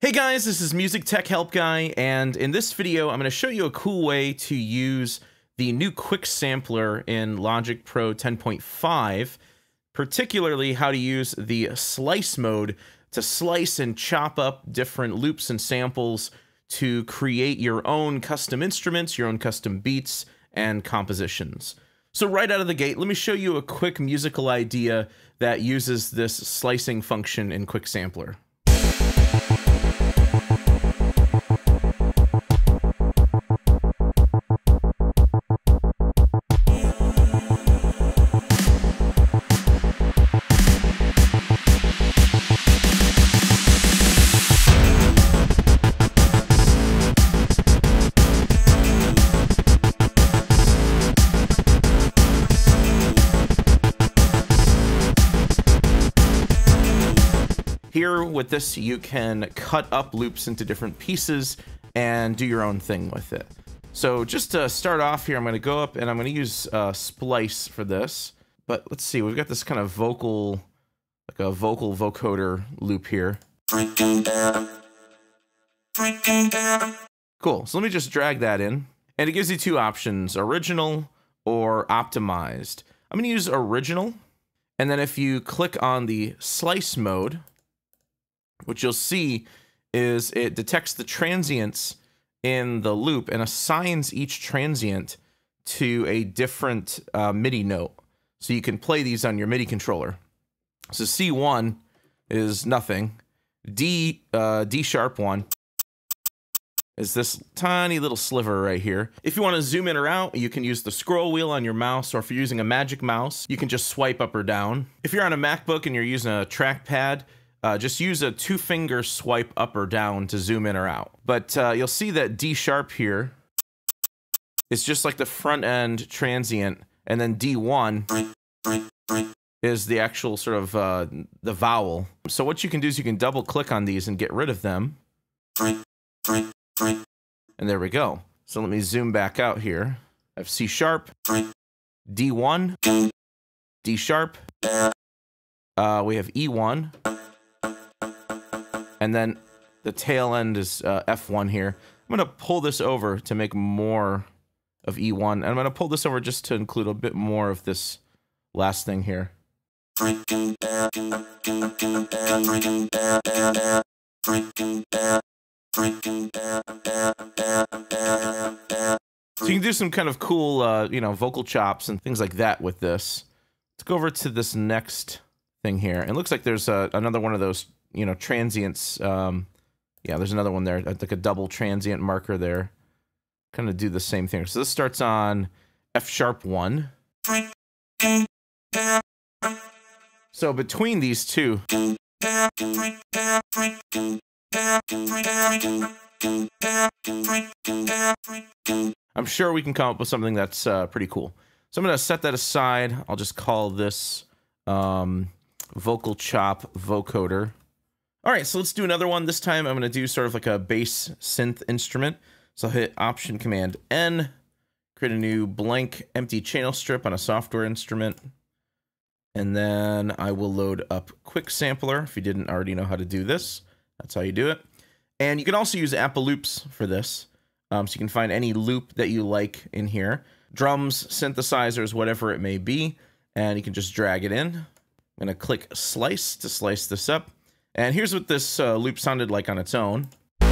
Hey guys, this is MusicTechHelpGuy, and in this video, I'm going to show you a cool way to use the new Quick Sampler in Logic Pro 10.5, particularly how to use the Splice mode to slice and chop up different loops and samples to create your own custom instruments, your own custom beats, and compositions. So right out of the gate, let me show you a quick musical idea that uses this slicing function in Quick Sampler. Here with this, you can cut up loops into different pieces and do your own thing with it. So just to start off here, I'm going to go up and I'm going to use Splice for this. But let's see, we've got this kind of vocal, like a vocal vocoder loop here. Cool. So let me just drag that in. And it gives you two options, original or optimized. I'm going to use original. And then if you click on the slice mode, what you'll see is it detects the transients in the loop and assigns each transient to a different MIDI note. So you can play these on your MIDI controller. So C1 is nothing. D sharp 1 is this tiny little sliver right here. If you want to zoom in or out, you can use the scroll wheel on your mouse, or if you're using a Magic Mouse, you can just swipe up or down. If you're on a MacBook and you're using a trackpad, just use a two-finger swipe up or down to zoom in or out. But you'll see that D sharp here is just like the front end transient, and then D1 is the actual sort of the vowel. So what you can do is you can double click on these and get rid of them. And there we go. So let me zoom back out here. I have C sharp, D1, D sharp, we have E1, and then the tail end is F1 here. I'm going to pull this over to make more of E1. And I'm going to pull this over just to include a bit more of this last thing here. So you can do some kind of cool, you know, vocal chops and things like that with this. Let's go over to this next thing here. It looks like there's another one of those, you know, transients. Yeah, there's another one there, like a double transient marker there. Kind of do the same thing. So this starts on F sharp 1. So between these two, I'm sure we can come up with something that's pretty cool. So I'm going to set that aside. I'll just call this vocal chop vocoder. All right, so let's do another one. This time I'm going to do sort of like a bass synth instrument. So I'll hit Option Command N, create a new blank empty channel strip on a software instrument. And then I will load up Quick Sampler. If you didn't already know how to do this, that's how you do it. And you can also use Apple Loops for this. So you can find any loop that you like in here. Drums, synthesizers, whatever it may be. And you can just drag it in. I'm going to click Slice to slice this up. And here's what this loop sounded like on its own. So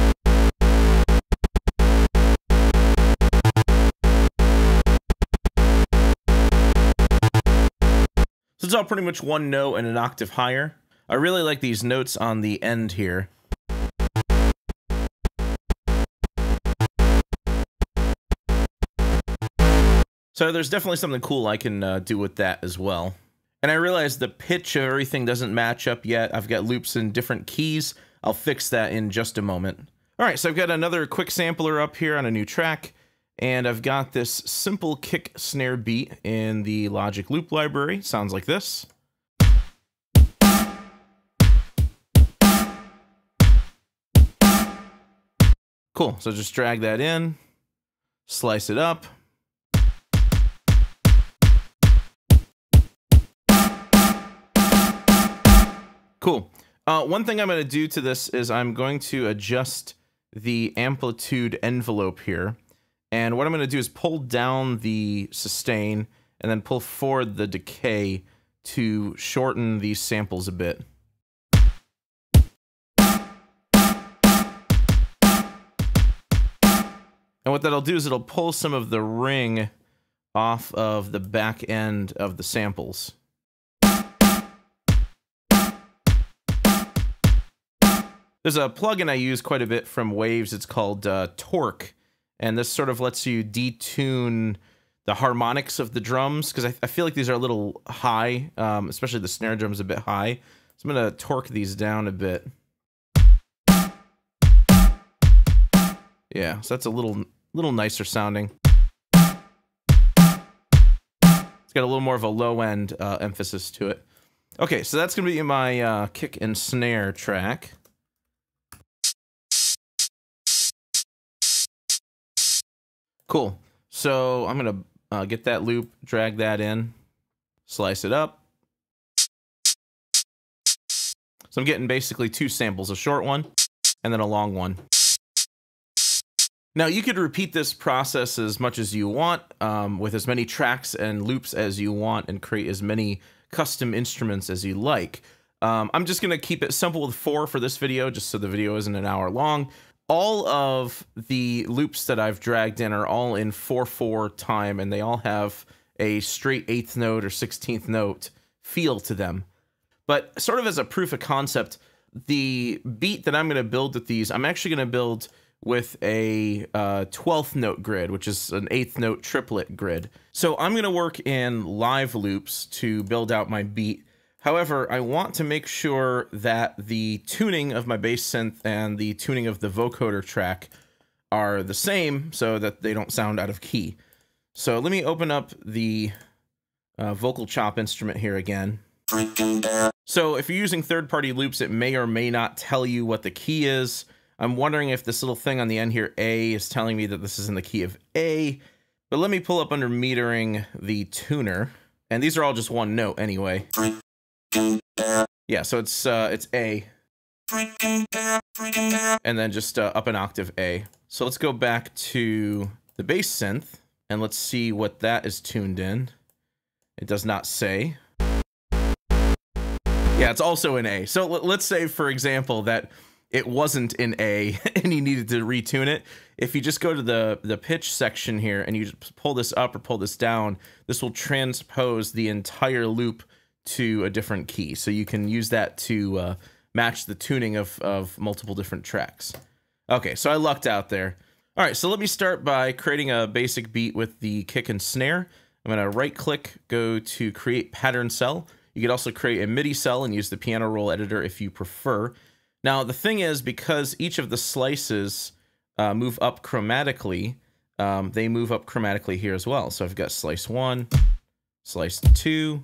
it's all pretty much one note and an octave higher. I really like these notes on the end here. So there's definitely something cool I can do with that as well. And I realize the pitch of everything doesn't match up yet. I've got loops in different keys. I'll fix that in just a moment. All right, so I've got another Quick Sampler up here on a new track, and I've got this simple kick snare beat in the Logic Loop Library. Sounds like this. Cool, so just drag that in, slice it up. Cool. One thing I'm going to do to this is I'm going to adjust the amplitude envelope here. And what I'm going to do is pull down the sustain and then pull forward the decay to shorten these samples a bit. And what that'll do is it'll pull some of the ring off of the back end of the samples. There's a plugin I use quite a bit from Waves. It's called Torque. And this sort of lets you detune the harmonics of the drums, because I feel like these are a little high, especially the snare drum's a bit high. So I'm going to torque these down a bit. Yeah, so that's a little nicer sounding. It's got a little more of a low-end emphasis to it. Okay, so that's going to be my kick and snare track. Cool. So I'm going to get that loop, drag that in, slice it up. So I'm getting basically two samples, a short one and then a long one. Now, you could repeat this process as much as you want, with as many tracks and loops as you want, and create as many custom instruments as you like. I'm just going to keep it simple with 4 for this video, just so the video isn't an hour long. All of the loops that I've dragged in are all in 4/4 time, and they all have a straight 8th note or 16th note feel to them. But sort of as a proof of concept, the beat that I'm going to build with these, I'm actually going to build with a 12th note grid, which is an 8th note triplet grid. So I'm going to work in live loops to build out my beat. However, I want to make sure that the tuning of my bass synth and the tuning of the vocoder track are the same so that they don't sound out of key. So let me open up the vocal chop instrument here again. So if you're using third-party loops, it may or may not tell you what the key is. I'm wondering if this little thing on the end here, A, is telling me that this is in the key of A, but let me pull up under metering the tuner, and these are all just one note anyway. Yeah, so it's A, and then just up an octave A. So let's go back to the bass synth, and let's see what that is tuned in. It does not say. Yeah, it's also in A. So let's say, for example, that it wasn't in A and you needed to retune it. If you just go to the pitch section here and you just pull this up or pull this down, this will transpose the entire loop to a different key. So you can use that to match the tuning of multiple different tracks. Okay, so I lucked out there. All right, so let me start by creating a basic beat with the kick and snare. I'm gonna right click, go to create pattern cell. You could also create a MIDI cell and use the piano roll editor if you prefer. Now, the thing is, because each of the slices move up chromatically, they move up chromatically here as well. So I've got slice 1, slice 2,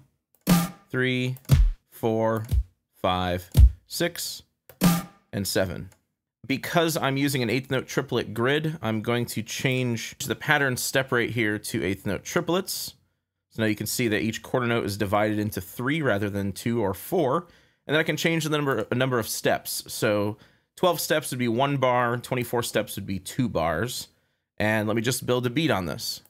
3, 4, 5, 6, and 7. Because I'm using an 8th note triplet grid, I'm going to change to the pattern step right here to 8th note triplets. So now you can see that each quarter note is divided into 3 rather than 2 or 4. And then I can change the number of steps. So 12 steps would be 1 bar, 24 steps would be 2 bars. And let me just build a beat on this.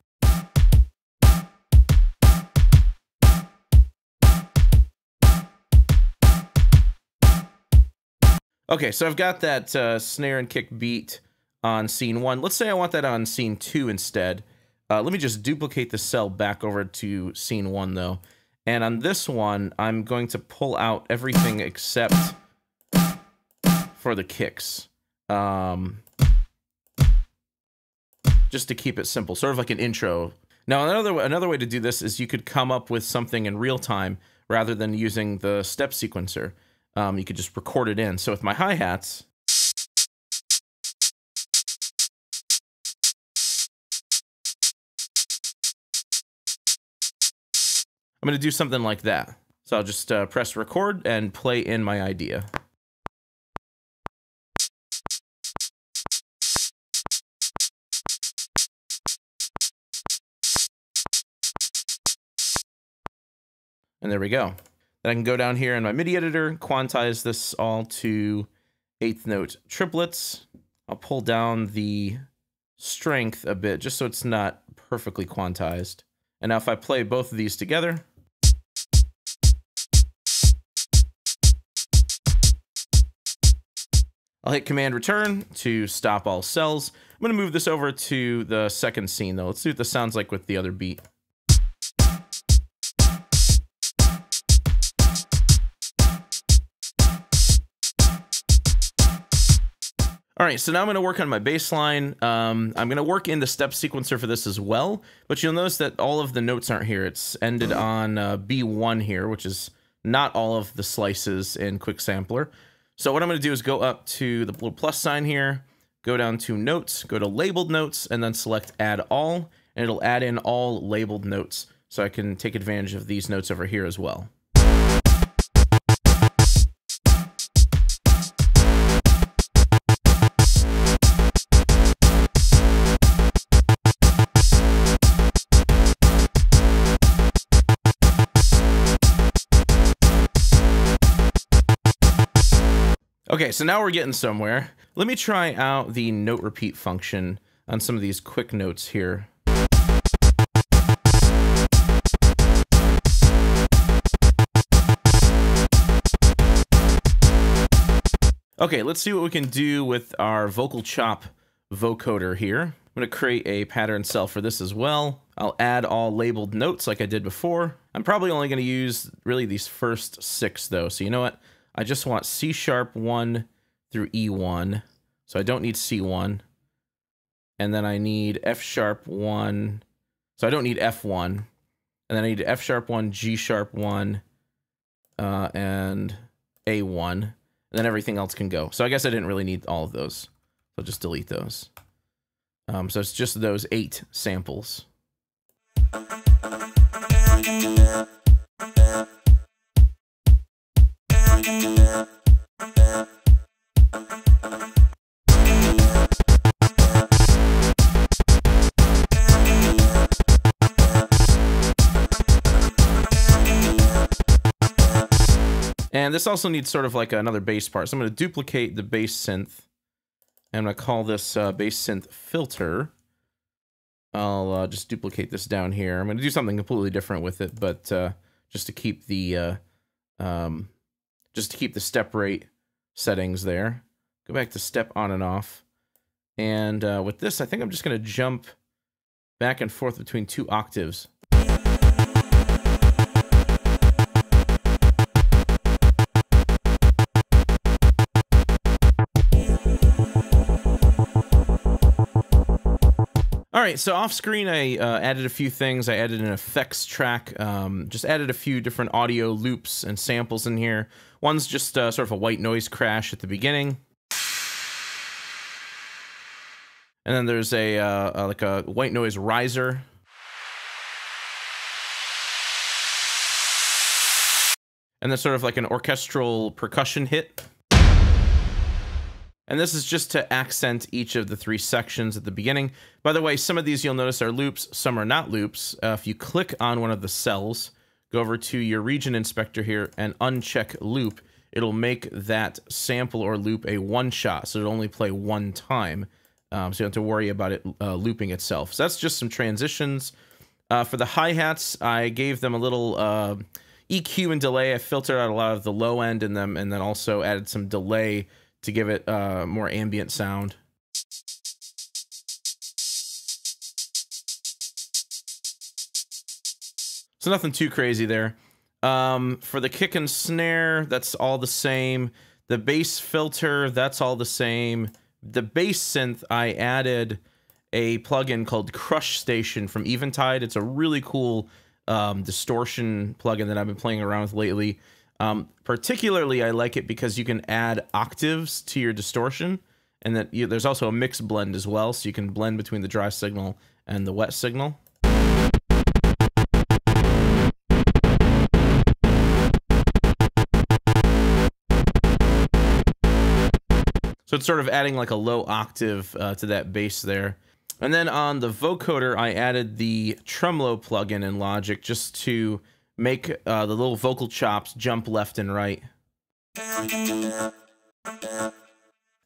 Okay, so I've got that snare and kick beat on scene 1. Let's say I want that on scene 2 instead. Let me just duplicate the cell back over to scene 1 though. And on this one, I'm going to pull out everything except for the kicks. Just to keep it simple, sort of like an intro. Now, another way to do this is you could come up with something in real time rather than using the step sequencer. You could just record it in. So with my hi-hats, I'm going to do something like that. So I'll just press record and play in my idea. And there we go. Then I can go down here in my MIDI editor, quantize this all to 8th note triplets. I'll pull down the strength a bit just so it's not perfectly quantized. And now if I play both of these together, I'll hit Command Return to stop all cells. I'm going to move this over to the second scene though. Let's see what this sounds like with the other beat. All right, so now I'm going to work on my bass line. I'm going to work in the step sequencer for this as well, but you'll notice that all of the notes aren't here. It's ended on B1 here, which is not all of the slices in Quick Sampler. So what I'm going to do is go up to the little plus sign here, go down to Notes, go to Labeled Notes, and then select Add All, and it'll add in all labeled notes, so I can take advantage of these notes over here as well. Okay, so now we're getting somewhere. Let me try out the note repeat function on some of these quick notes here. Okay, let's see what we can do with our vocal chop vocoder here. I'm gonna create a pattern cell for this as well. I'll add all labeled notes like I did before. I'm probably only gonna use really these first 6 though, so you know what? I just want C#1 through E1, so I don't need C1. And then I need F#1, so I don't need F1. And then I need F#1, G#1, and A1, and then everything else can go. So I guess I didn't really need all of those. So I'll just delete those. So it's just those 8 samples. And this also needs sort of like another bass part. So I'm going to duplicate the bass synth. And I'm going to call this bass synth filter. I'll just duplicate this down here. I'm going to do something completely different with it, but just to keep the... just to keep the step rate settings there. Go back to step on and off. And with this, I think I'm just gonna jump back and forth between 2 octaves. All right, so off screen, I added a few things. I added an effects track, just added a few different audio loops and samples in here. One's just sort of a white noise crash at the beginning. And then there's a like a white noise riser. And then sort of like an orchestral percussion hit. And this is just to accent each of the 3 sections at the beginning. By the way, some of these you'll notice are loops, some are not loops. If you click on one of the cells, go over to your region inspector here and uncheck loop, it'll make that sample or loop a one-shot, so it'll only play 1 time. So you don't have to worry about it looping itself. So that's just some transitions. For the hi-hats, I gave them a little EQ and delay. I filtered out a lot of the low end in them and then also added some delay to give it more ambient sound. So nothing too crazy there. For the kick and snare, that's all the same. The bass filter, that's all the same. The bass synth, I added a plugin called Crush Station from Eventide. It's a really cool distortion plugin that I've been playing around with lately. Particularly, I like it because you can add octaves to your distortion, and that there's also a mix blend as well, so you can blend between the dry signal and the wet signal. So it's sort of adding like a low octave to that bass there. And then on the vocoder, I added the Tremolo plugin in Logic just to make the little vocal chops jump left and right.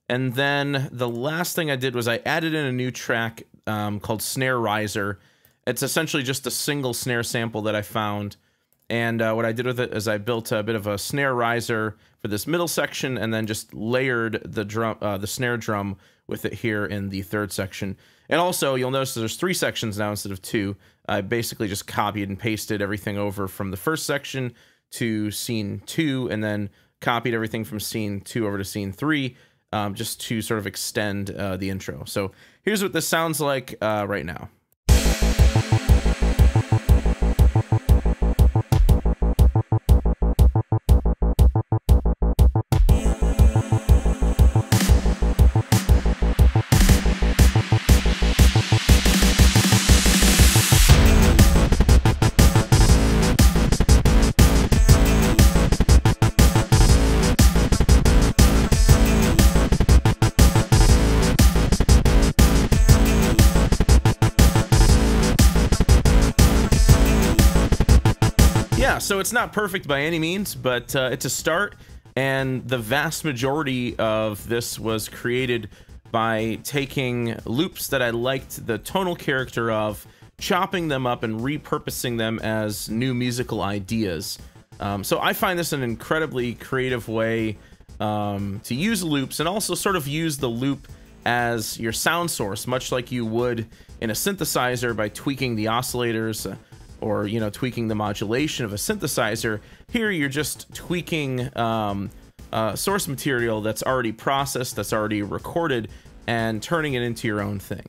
And then the last thing I did was I added in a new track called Snare Riser. It's essentially just a single snare sample that I found. And what I did with it is I built a bit of a snare riser for this middle section and then just layered the drum, the snare drum with it here in the third section. And also, you'll notice there's three sections now instead of two. I basically just copied and pasted everything over from the first section to scene two, and then copied everything from scene two over to scene three, just to sort of extend the intro. So here's what this sounds like right now. So it's not perfect by any means, but it's a start, and the vast majority of this was created by taking loops that I liked the tonal character of, chopping them up and repurposing them as new musical ideas. So I find this an incredibly creative way to use loops, and also sort of use the loop as your sound source, much like you would in a synthesizer by tweaking the oscillators, or, you know, tweaking the modulation of a synthesizer. Here you're just tweaking source material that's already processed, that's already recorded, and turning it into your own thing.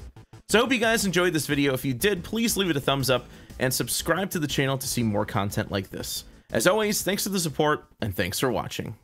So I hope you guys enjoyed this video. If you did, please leave it a thumbs up and subscribe to the channel to see more content like this. As always, thanks for the support, and thanks for watching.